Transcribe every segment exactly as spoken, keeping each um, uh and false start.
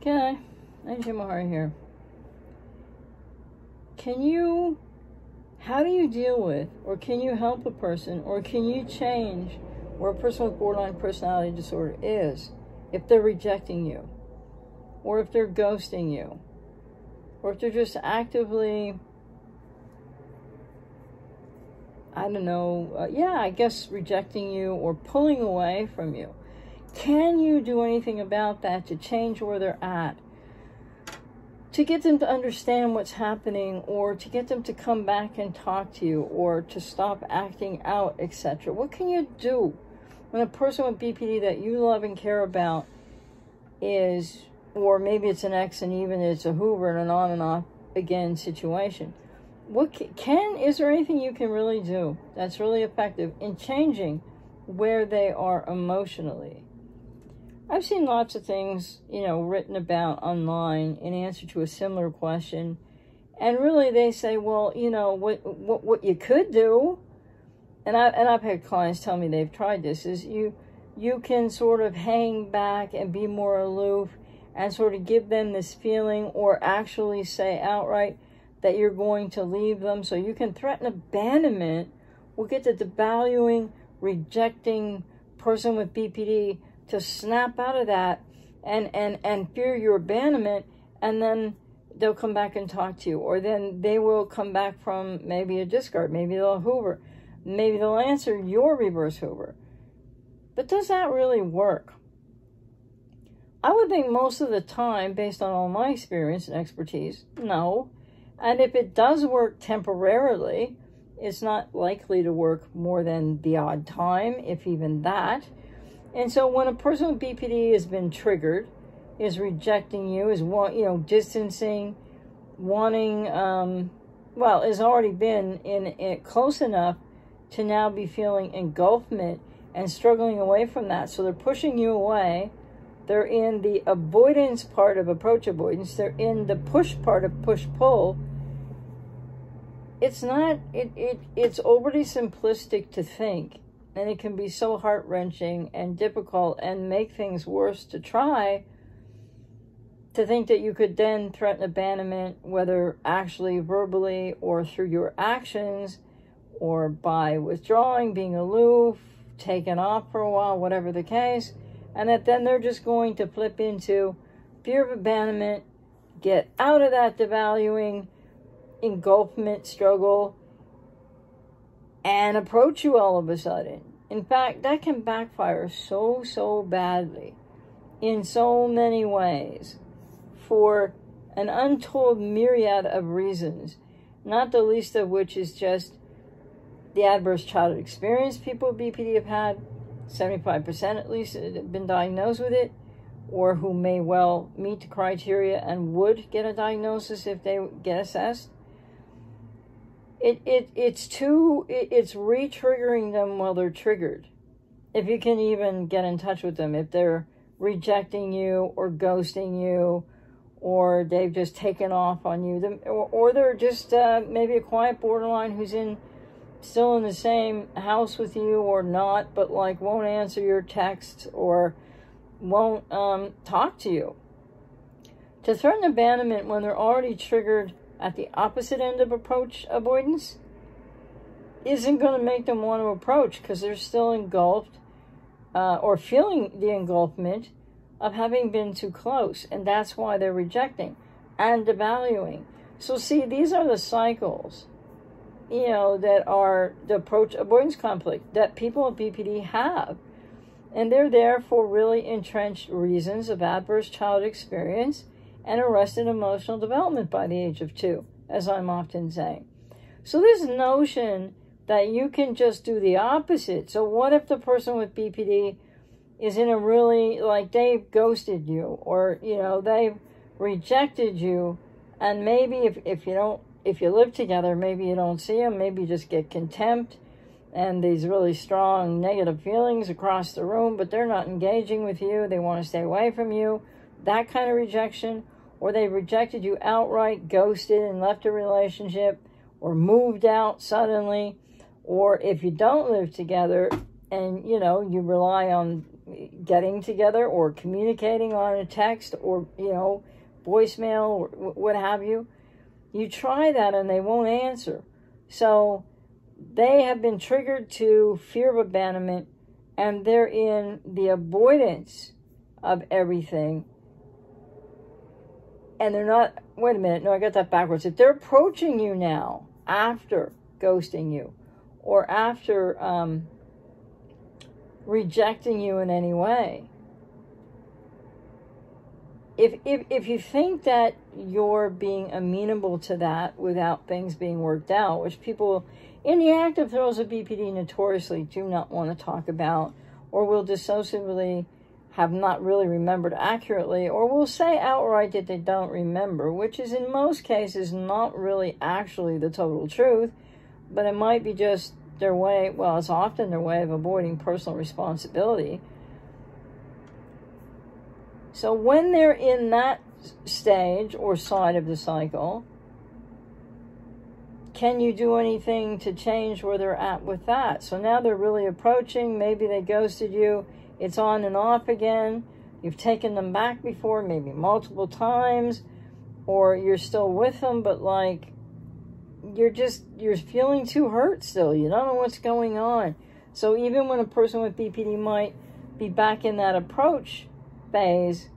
Okay, A J Mahari here. Can you, how do you deal with, or can you help a person, or can you change where a person with borderline personality disorder is if they're rejecting you, or if they're ghosting you, or if they're just actively, I don't know, uh, yeah, I guess rejecting you or pulling away from you? Can you do anything about that to change where they're at, to get them to understand what's happening, or to get them to come back and talk to you, or to stop acting out, et cetera? What can you do when a person with B P D that you love and care about is, or maybe it's an ex and even it's a Hoover and an on and off again situation? What can, is there anything you can really do that's really effective in changing where they are emotionally? I've seen lots of things, you know, written about online in answer to a similar question. And really they say, well, you know, what what what you could do, and I and I've had clients tell me they've tried this, is you you can sort of hang back and be more aloof and sort of give them this feeling, or actually say outright that you're going to leave them. So you can threaten abandonment. We'll get the devaluing, rejecting person with B P D to snap out of that and, and, and fear your abandonment, and then they'll come back and talk to you. Or then they will come back from maybe a discard, maybe they'll Hoover, maybe they'll answer your reverse Hoover. But does that really work? I would think most of the time, based on all my experience and expertise, no. And if it does work temporarily, it's not likely to work more than the odd time, if even that. And so when a person with B P D has been triggered, is rejecting you, is want, you know, distancing, wanting, um, well, has already been in it close enough to now be feeling engulfment and struggling away from that. So they're pushing you away. They're in the avoidance part of approach avoidance. They're in the push part of push-pull. It's not, it, it, it's overly simplistic to think. And it can be so heart-wrenching and difficult and make things worse to try to think that you could then threaten abandonment, whether actually verbally or through your actions, or by withdrawing, being aloof, taken off for a while, whatever the case, and that then they're just going to flip into fear of abandonment, get out of that devaluing, engulfment struggle, and approach you all of a sudden. In fact, that can backfire so, so badly in so many ways for an untold myriad of reasons, not the least of which is just the adverse childhood experience people with B P D have had, seventy-five percent at least have been diagnosed with it, or who may well meet the criteria and would get a diagnosis if they get assessed. It, it, it's too, it, it's re-triggering them while they're triggered. If you can even get in touch with them, if they're rejecting you or ghosting you, or they've just taken off on you, or, or they're just uh, maybe a quiet borderline who's in, still in the same house with you or not, but like won't answer your texts or won't um, talk to you. To threaten abandonment when they're already triggered at the opposite end of approach avoidance isn't going to make them want to approach, because they're still engulfed uh, or feeling the engulfment of having been too close. And that's why they're rejecting and devaluing. So see, these are the cycles, you know, that are the approach avoidance conflict that people with B P D have. And they're there for really entrenched reasons of adverse childhood experience and arrested emotional development by the age of two, as I'm often saying. So this notion that you can just do the opposite. So what if the person with B P D is in a really, like they've ghosted you, or, you know, they've rejected you, and maybe if, if you don't, if you live together, maybe you don't see them, maybe you just get contempt and these really strong negative feelings across the room, but they're not engaging with you, they want to stay away from you, that kind of rejection. Or they rejected you outright, ghosted and left a relationship, or moved out suddenly. Or if you don't live together and, you know, you rely on getting together or communicating on a text or, you know, voicemail or what have you. You try that and they won't answer. So they have been triggered to fear of abandonment, and they're in the avoidance of everything. And they're not, wait a minute, no, I got that backwards. If they're approaching you now after ghosting you or after um, rejecting you in any way, if, if, if you think that you're being amenable to that without things being worked out, which people in the active throes of B P D notoriously do not want to talk about, or will dissociatively have not really remembered accurately, or will say outright that they don't remember, which is in most cases not really actually the total truth, but it might be just their way, well, it's often their way of avoiding personal responsibility. So when they're in that stage or side of the cycle, can you do anything to change where they're at with that? So now they're really approaching, maybe they ghosted you, it's on and off again. You've taken them back before, maybe multiple times, or you're still with them, but like, you're just, you're feeling too hurt still. You don't know what's going on. So even when a person with B P D might be back in that approach phase,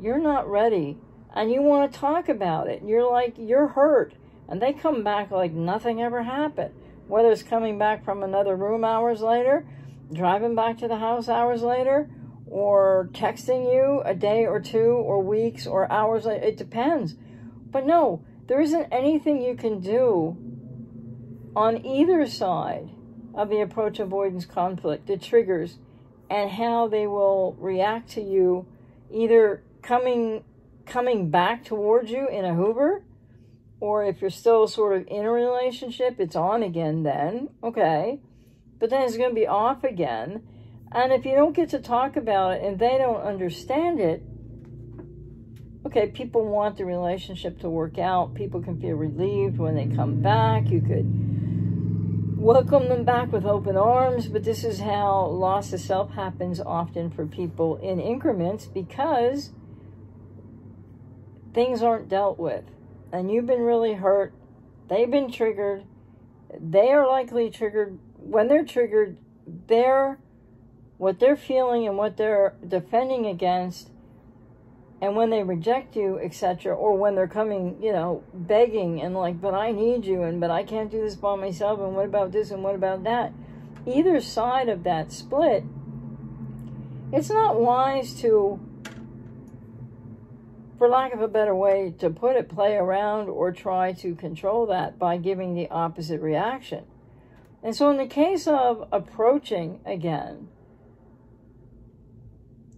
you're not ready and you want to talk about it. You're like, you're hurt. And they come back like nothing ever happened. Whether it's coming back from another room hours later, driving back to the house hours later, or texting you a day or two or weeks or hours later. It depends. But no, there isn't anything you can do on either side of the approach avoidance conflict, the triggers, and how they will react to you either coming, coming back towards you in a Hoover, or if you're still sort of in a relationship, it's on again then, okay. But then it's going to be off again. And if you don't get to talk about it and they don't understand it, okay, people want the relationship to work out. People can feel relieved when they come back. You could welcome them back with open arms. But this is how loss of self happens often for people in increments, because things aren't dealt with. And you've been really hurt. They've been triggered. They are likely triggered. When they're triggered, they're, what they're feeling and what they're defending against, and when they reject you, et cetera, or when they're coming, you know, begging and like, but I need you, and but I can't do this by myself, and what about this, and what about that? Either side of that split, it's not wise to, for lack of a better way to put it, play around or try to control that by giving the opposite reaction. And so in the case of approaching again,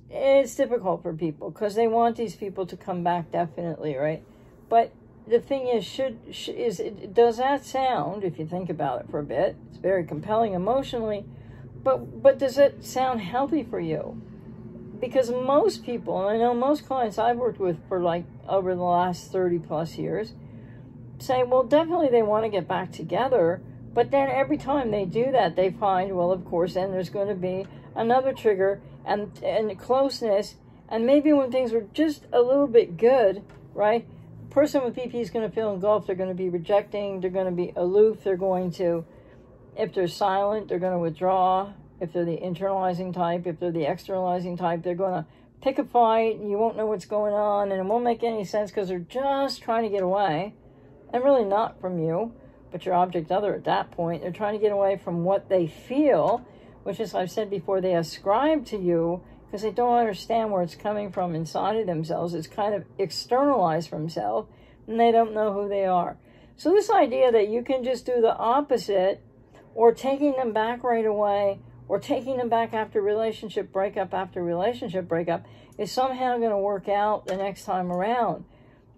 it's difficult for people because they want these people to come back definitely, right? But the thing is, should is it, does that sound, if you think about it for a bit, it's very compelling emotionally, but, but does it sound healthy for you? Because most people, and I know most clients I've worked with for like over the last thirty plus years, say, well, definitely they want to get back together. But then every time they do that, they find, well, of course, then there's going to be another trigger and, and closeness. And maybe when things were just a little bit good, right, the person with B P D is going to feel engulfed. They're going to be rejecting. They're going to be aloof. They're going to, if they're silent, they're going to withdraw. If they're the internalizing type, if they're the externalizing type, they're going to pick a fight and you won't know what's going on. And it won't make any sense because they're just trying to get away and really not from you, but your object other at that point. They're trying to get away from what they feel, which is, I've said before, they ascribe to you because they don't understand where it's coming from inside of themselves. It's kind of externalized from self, and they don't know who they are. So this idea that you can just do the opposite, or taking them back right away, or taking them back after relationship breakup after relationship breakup, is somehow going to work out the next time around.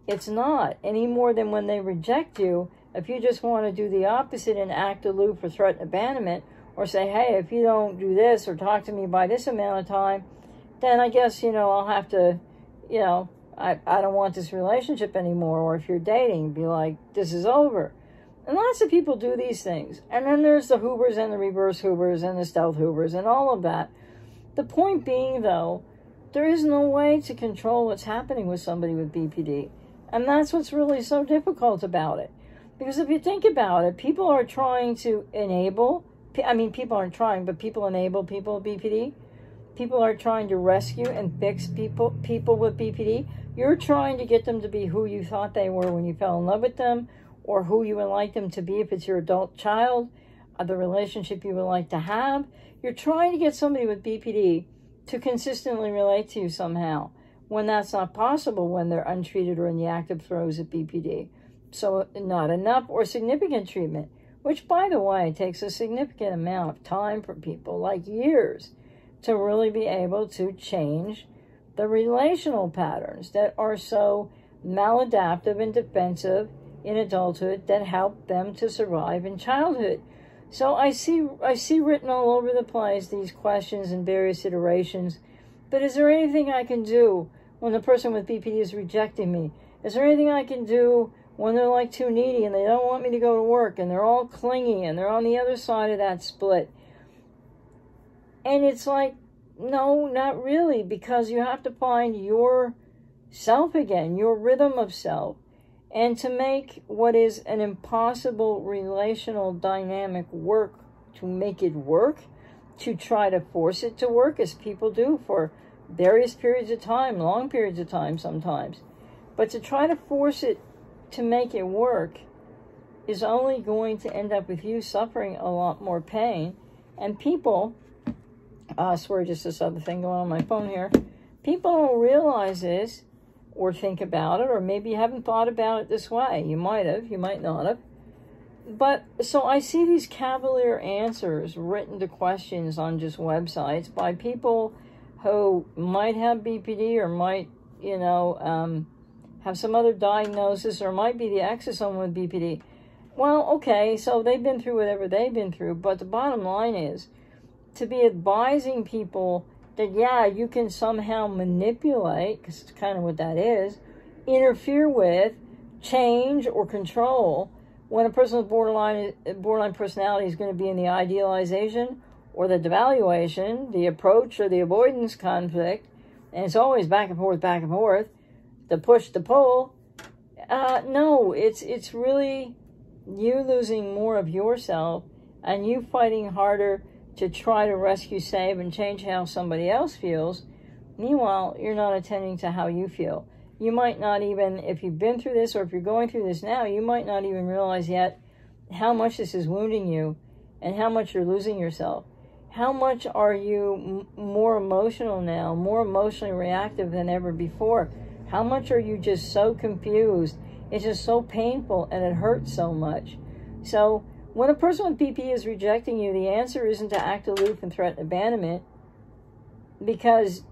It's not, any more than when they reject you. If you just want to do the opposite and act aloof or threaten abandonment, or say, hey, if you don't do this or talk to me by this amount of time, then I guess, you know, I'll have to, you know, I, I don't want this relationship anymore. Or if you're dating, be like, this is over. And lots of people do these things. And then there's the Hoovers and the reverse Hoovers and the stealth Hoovers and all of that. The point being, though, there is no way to control what's happening with somebody with B P D. And that's what's really so difficult about it. Because if you think about it, people are trying to enable, I mean, people aren't trying, but people enable people with B P D. People are trying to rescue and fix people, people with B P D. You're trying to get them to be who you thought they were when you fell in love with them, or who you would like them to be if it's your adult child, or the relationship you would like to have. You're trying to get somebody with B P D to consistently relate to you somehow, when that's not possible when they're untreated or in the active throes of B P D. So not enough or significant treatment, which, by the way, takes a significant amount of time for people, like years, to really be able to change the relational patterns that are so maladaptive and defensive in adulthood that help them to survive in childhood. So I see, I see written all over the place these questions in various iterations. But is there anything I can do when the person with B P D is rejecting me? Is there anything I can do when they're like too needy and they don't want me to go to work and they're all clingy and they're on the other side of that split? And it's like, no, not really, because you have to find yourself again, your rhythm of self, and to make what is an impossible relational dynamic work, to make it work, to try to force it to work, as people do for various periods of time, long periods of time sometimes. But to try to force it to make it work is only going to end up with you suffering a lot more pain. And people, I swear, just this other thing going on my phone here, people don't realize this or think about it, or maybe you haven't thought about it this way. You might have, you might not have. But so I see these cavalier answers written to questions on just websites by people who might have B P D or might, you know, um, have some other diagnosis, or might be the ex of someone with B P D. Well, okay, so they've been through whatever they've been through, but the bottom line is to be advising people that, yeah, you can somehow manipulate, because it's kind of what that is, interfere with, change, or control when a person with borderline, borderline personality is going to be in the idealization or the devaluation, the approach or the avoidance conflict, and it's always back and forth, back and forth, the push, the pull. Uh, no, it's, it's really you losing more of yourself and you fighting harder to try to rescue, save, and change how somebody else feels. Meanwhile, you're not attending to how you feel. You might not even, if you've been through this or if you're going through this now, you might not even realize yet how much this is wounding you and how much you're losing yourself. How much are you m- more emotional now, more emotionally reactive than ever before? How much are you just so confused? It's just so painful and it hurts so much. So when a person with B P D is rejecting you, the answer isn't to act aloof and threaten abandonment, because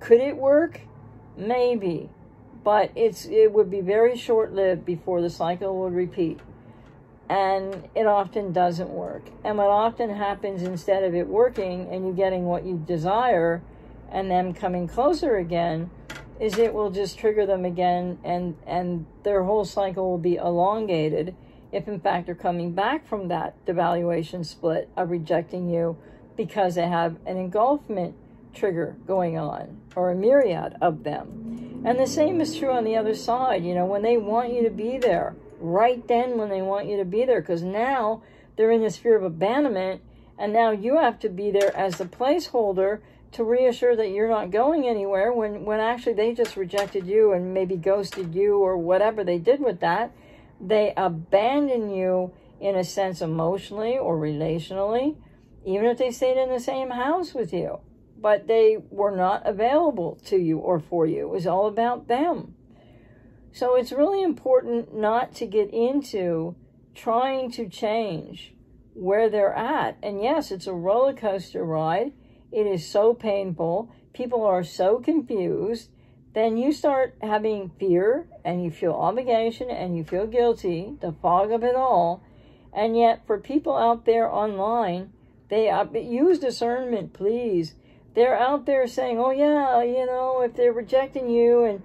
could it work? Maybe, but it's it would be very short-lived before the cycle would repeat, and it often doesn't work. And what often happens, instead of it working and you getting what you desire and them coming closer again, is it will just trigger them again, and, and their whole cycle will be elongated, if in fact they're coming back from that devaluation split of rejecting you because they have an engulfment trigger going on, or a myriad of them. And the same is true on the other side, you know, when they want you to be there, right then when they want you to be there, because now they're in this fear of abandonment, and now you have to be there as the placeholder to reassure that you're not going anywhere, when, when actually they just rejected you and maybe ghosted you or whatever they did with that. They abandon you in a sense emotionally or relationally, even if they stayed in the same house with you. But they were not available to you or for you. It was all about them. So it's really important not to get into trying to change where they're at. And yes, it's a roller coaster ride. It is so painful. People are so confused. Then you start having fear, and you feel obligation, and you feel guilty, the fog of it all. And yet, for people out there online, they uh, use discernment, please. They're out there saying, oh, yeah, you know, if they're rejecting you, and,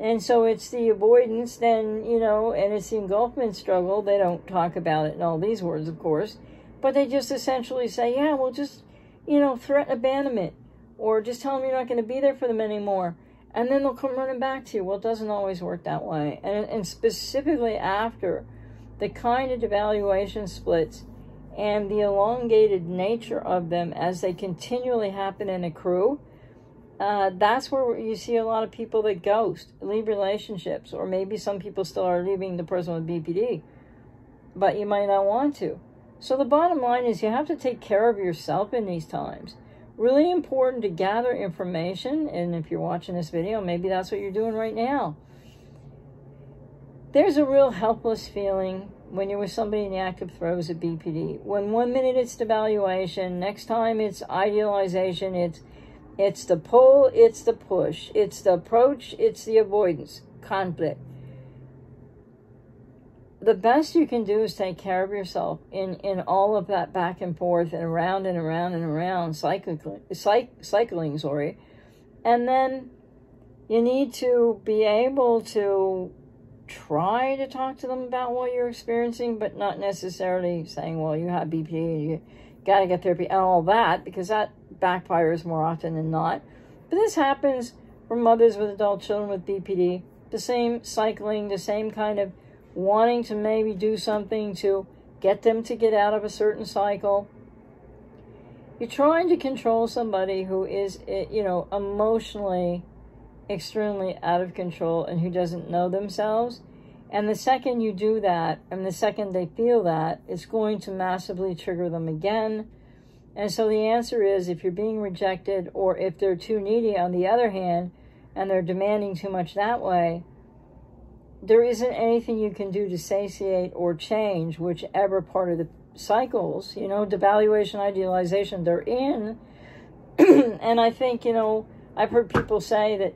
and so it's the avoidance, then, you know, and it's the engulfment struggle. They don't talk about it in all these words, of course. But they just essentially say, yeah, well, just, you know, threat abandonment, or just tell them you're not going to be there for them anymore. And then they'll come running back to you. Well, it doesn't always work that way. And, and specifically after the kind of devaluation splits and the elongated nature of them as they continually happen and accrue, uh, that's where you see a lot of people that ghost, leave relationships, or maybe some people still are leaving the person with B P D, but you might not want to. So the bottom line is you have to take care of yourself in these times. Really important to gather information, and if you're watching this video, maybe that's what you're doing right now. There's a real helpless feeling when you're with somebody in the active throes of B P D. When one minute it's devaluation, next time it's idealization, it's, it's the pull, it's the push, it's the approach, it's the avoidance, conflict. The best you can do is take care of yourself in, in all of that back and forth and around and around and around cycling, cycling, sorry. And then you need to be able to try to talk to them about what you're experiencing, but not necessarily saying, well, you have B P D, you got to get therapy and all that, because that backfires more often than not. But this happens for mothers with adult children with B P D, the same cycling, the same kind of wanting to maybe do something to get them to get out of a certain cycle. You're trying to control somebody who is, you know, emotionally extremely out of control and who doesn't know themselves. And the second you do that, and the second they feel that, it's going to massively trigger them again. And so the answer is, if you're being rejected, or if they're too needy on the other hand, and they're demanding too much that way, there isn't anything you can do to satiate or change whichever part of the cycles, you know, devaluation, idealization they're in. And I think, you know, I've heard people say that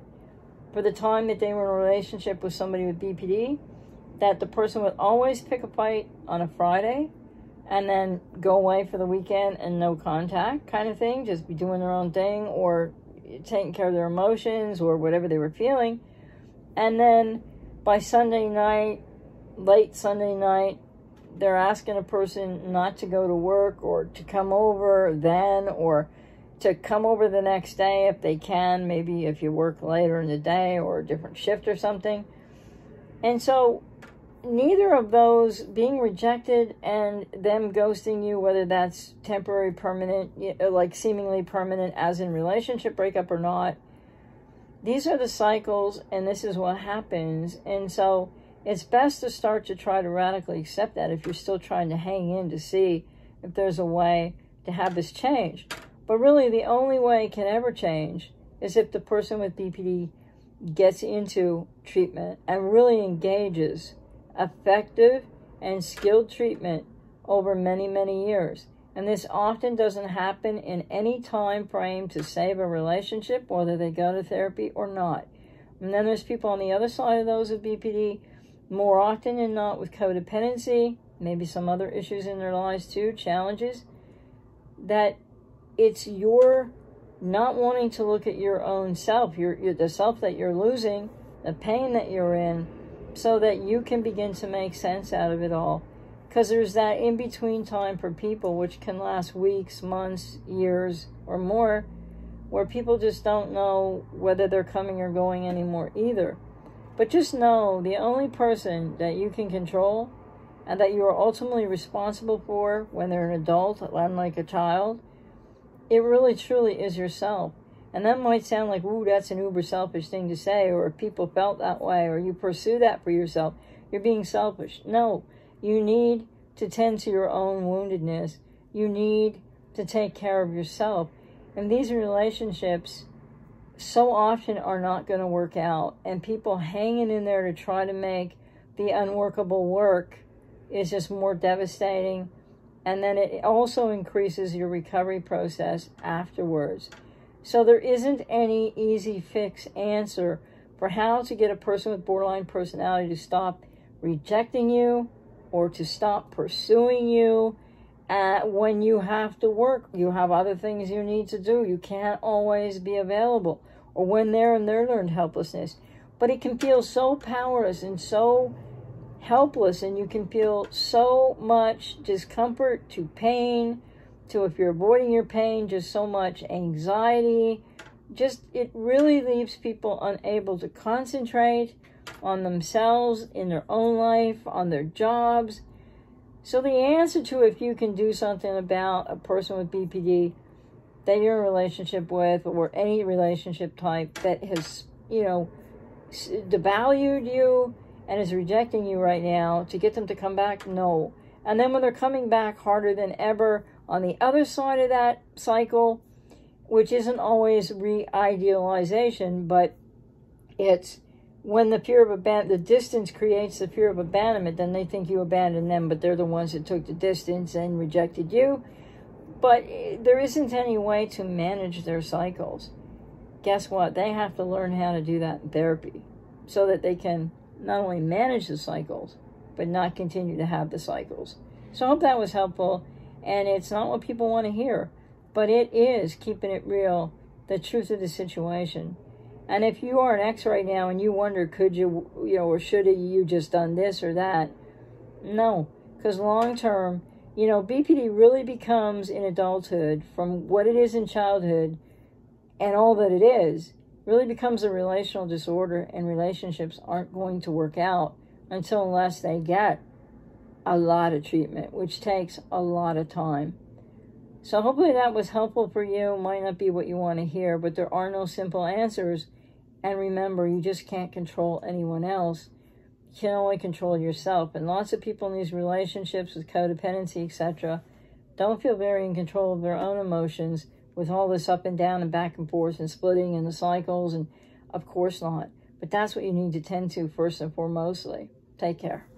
for the time that they were in a relationship with somebody with B P D, that the person would always pick a fight on a Friday and then go away for the weekend and no contact kind of thing, just be doing their own thing or taking care of their emotions or whatever they were feeling. And then by Sunday night, late Sunday night, they're asking a person not to go to work or to come over then, or to come over the next day if they can, maybe if you work later in the day or a different shift or something. And so neither of those, being rejected and them ghosting you, whether that's temporary, permanent, you know, like seemingly permanent as in relationship breakup or not, these are the cycles, and this is what happens. And so it's best to start to try to radically accept that if you're still trying to hang in to see if there's a way to have this change. But really, the only way it can ever change is if the person with B P D gets into treatment and really engages effective and skilled treatment over many, many years. And this often doesn't happen in any time frame to save a relationship, whether they go to therapy or not. And then there's people on the other side of those with B P D, more often than not with codependency, maybe some other issues in their lives too, challenges, that it's your not wanting to look at your own self, your, your, the self that you're losing, the pain that you're in, so that you can begin to make sense out of it all. Because there's that in-between time for people, which can last weeks, months, years, or more, where people just don't know whether they're coming or going anymore either. But just know the only person that you can control and that you are ultimately responsible for when they're an adult, unlike a child, it really truly is yourself. And that might sound like, ooh, that's an uber selfish thing to say, or if people felt that way, or you pursue that for yourself, you're being selfish. No. You need to tend to your own woundedness. You need to take care of yourself. And these relationships so often are not going to work out. And people hanging in there to try to make the unworkable work is just more devastating. And then it also increases your recovery process afterwards. So there isn't any easy fix answer for how to get a person with borderline personality to stop rejecting you, or to stop pursuing you uh, when you have to work. You have other things you need to do. You can't always be available. Or when they're in their learned helplessness. But it can feel so powerless and so helpless. And you can feel so much discomfort to pain So if you're avoiding your pain, just so much anxiety, just it really leaves people unable to concentrate on themselves, in their own life, on their jobs. So the answer to if you can do something about a person with B P D that you're in a relationship with, or any relationship type that has, you know, devalued you and is rejecting you right now, to get them to come back, no. And then when they're coming back harder than ever on the other side of that cycle, which isn't always re-idealization, but it's when the fear of abandonment, the distance creates the fear of abandonment, then they think you abandoned them, but they're the ones that took the distance and rejected you. But there isn't any way to manage their cycles. Guess what? They have to learn how to do that in therapy so that they can not only manage the cycles, but not continue to have the cycles. So I hope that was helpful. And it's not what people want to hear, but it is keeping it real, the truth of the situation. And if you are an ex right now and you wonder, could you, you know, or should you just done this or that? No, because long term, you know, B P D really becomes in adulthood, from what it is in childhood and all that it is, really becomes a relational disorder, and relationships aren't going to work out until unless they get a lot of treatment, which takes a lot of time. So hopefully that was helpful for you. Might not be what you want to hear, but there are no simple answers. And remember, you just can't control anyone else. You can only control yourself. And lots of people in these relationships with codependency, et cetera, don't feel very in control of their own emotions with all this up and down and back and forth and splitting and the cycles. And of course not. But that's what you need to tend to first and foremostly. Take care.